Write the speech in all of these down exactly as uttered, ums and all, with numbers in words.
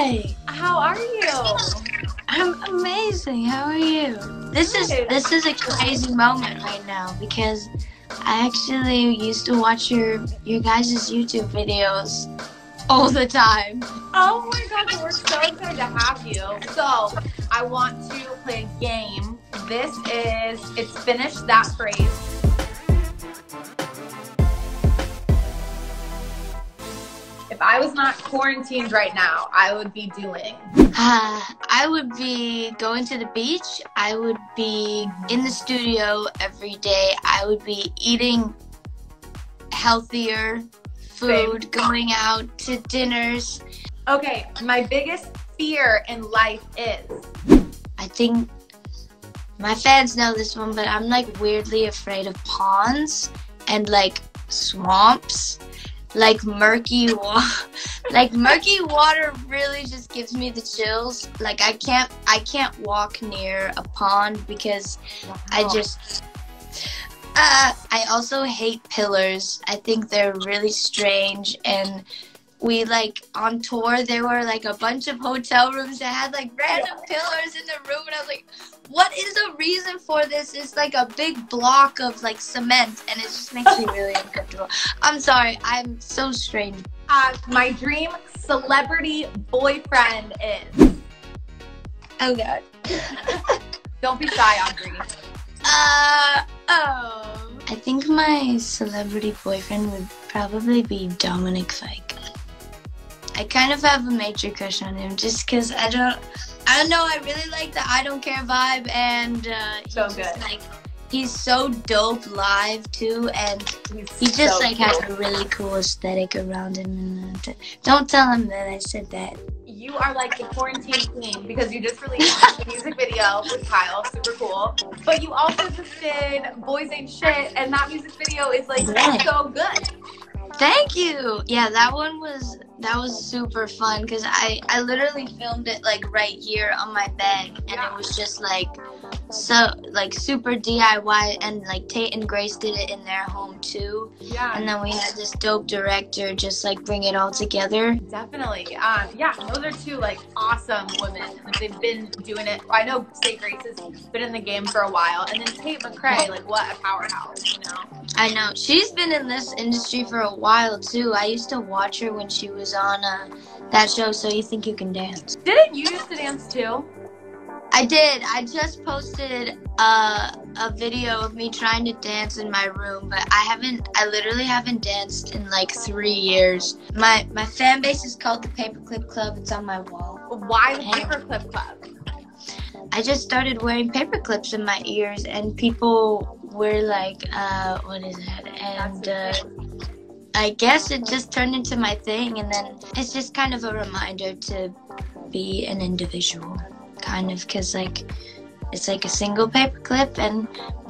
Hi. How are you? I'm amazing. How are you? This Good. is this is a crazy moment right now because I actually used to watch your your guys' YouTube videos all the time. Oh my God, we're so excited to have you. So I want to play a game. This is, it's Finish That Phrase. If I was not quarantined right now, I would be doing? Uh, I would be going to the beach. I would be in the studio every day. I would be eating healthier food, Same. going out to dinners. Okay, my biggest fear in life is? I think my fans know this one, but I'm like weirdly afraid of ponds and like swamps. Like murky water, like murky water really just gives me the chills. Like I can't, I can't walk near a pond because wow. I just, uh, I also hate pillars. I think they're really strange. And we like on tour, there were like a bunch of hotel rooms that had like random pillars in the room. And I was like, what is the reason for this? It's like a big block of like cement, and it just makes me really uncomfortable. I'm sorry, I'm so strange. Uh, my dream celebrity boyfriend is? Oh God. Don't be shy, Audrey. Uh, oh. I think my celebrity boyfriend would probably be Dominic Fike. I kind of have a major crush on him just because I don't, I don't know, I really like the I Don't Care vibe, and uh, he's so good. Just, like, he's so dope live too, and he's he just so like dope. has a really cool aesthetic around him. And uh, don't tell him that I said that. You are like the quarantine queen because you just released a music video with Kyle, super cool. But you also just did Boys Ain't Shit, and that music video is like yeah. so good. Thank you. Yeah, that one was that was super fun because I I literally filmed it like right here on my bed, and yeah. it was just like so like super D I Y, and like Tate and Grace did it in their home too. Yeah. And then we had this dope director just like bring it all together. Definitely. Um. Yeah. Those are two like awesome women. Like, they've been doing it. I know Say Grace has been in the game for a while, and then Tate McRae. Like what a powerhouse, you know. I know. She's been in this industry for a while too. I used to watch her when she was on uh, that show, So You Think You Can Dance. Didn't you used to dance too? I did. I just posted uh, a video of me trying to dance in my room, but I haven't, I literally haven't danced in like three years. My my fan base is called the Paperclip Club. It's on my wall. Why the Paperclip Club? I just started wearing paperclips in my ears, and people were like, uh, what is that? And uh, I guess it just turned into my thing, and then it's just kind of a reminder to be an individual, kind of, because like it's like a single paperclip, and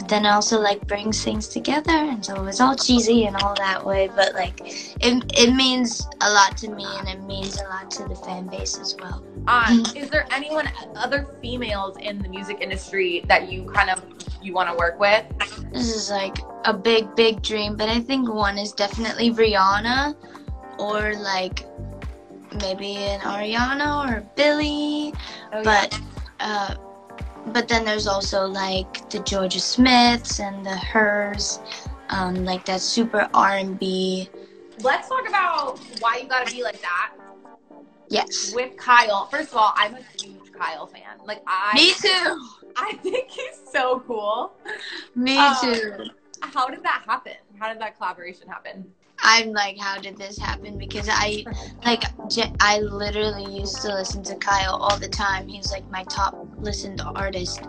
then also like brings things together, and so it was all cheesy and all that way, but like it it means a lot to me, and it means a lot to the fan base as well. Um, is there anyone other females in the music industry that you kind of you want to work with? This is like a big, big dream, but I think one is definitely Rihanna, or like maybe an Ariana or Billy. Oh, but yeah. uh, but then there's also like the Georgia Smiths and the Hers, um, like that super R and B. Let's talk about Why You Gotta Be Like That. Yes. With Kyle. First of all, I'm a huge Kyle fan. Like I. Me too. I think he's so cool. Me um, too. How did that happen? How did that collaboration happen? I'm like, how did this happen? Because I, like, I literally used to listen to Kyle all the time. He was like my top listened artist,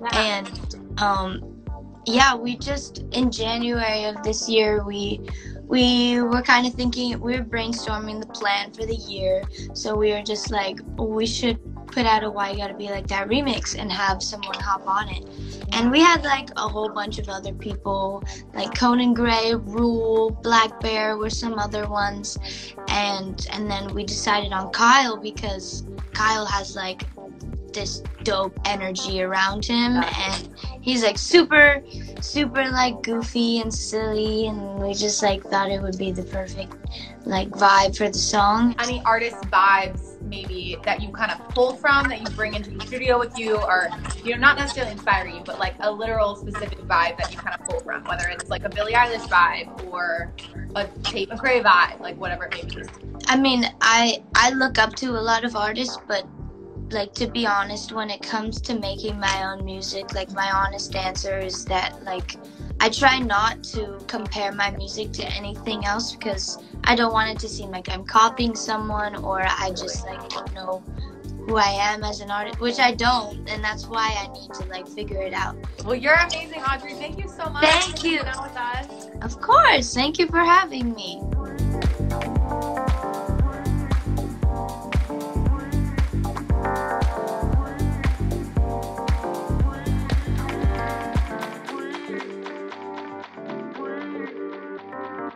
wow. and um, yeah, we just in January of this year we. We were kind of thinking, we were brainstorming the plan for the year. So we were just like, we should put out a Why You Gotta Be Like That remix and have someone hop on it. And we had like a whole bunch of other people, like Conan Gray, Rule, Black Bear were some other ones. And, and then we decided on Kyle because Kyle has like this dope energy around him, and he's like super super like goofy and silly, and we just like thought it would be the perfect like vibe for the song. Any artist vibes maybe that you kind of pulled from, that you bring into the studio with you, or, you know, not necessarily inspire you, but like a literal specific vibe that you kind of pull from, whether it's like a Billie Eilish vibe or a Tate McRae vibe, like whatever it may be? I mean, I, I look up to a lot of artists, but like, to be honest, when it comes to making my own music, like, my honest answer is that, like, I try not to compare my music to anything else because I don't want it to seem like I'm copying someone, or I just, like, don't know who I am as an artist, which I don't, and that's why I need to, like, figure it out. Well, you're amazing, Audrey. Thank you so much. Thank you. For being out with us. Of course. Thank you for having me.